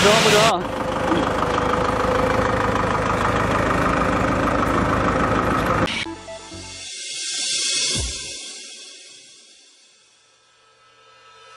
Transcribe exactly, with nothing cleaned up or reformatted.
가자 가자.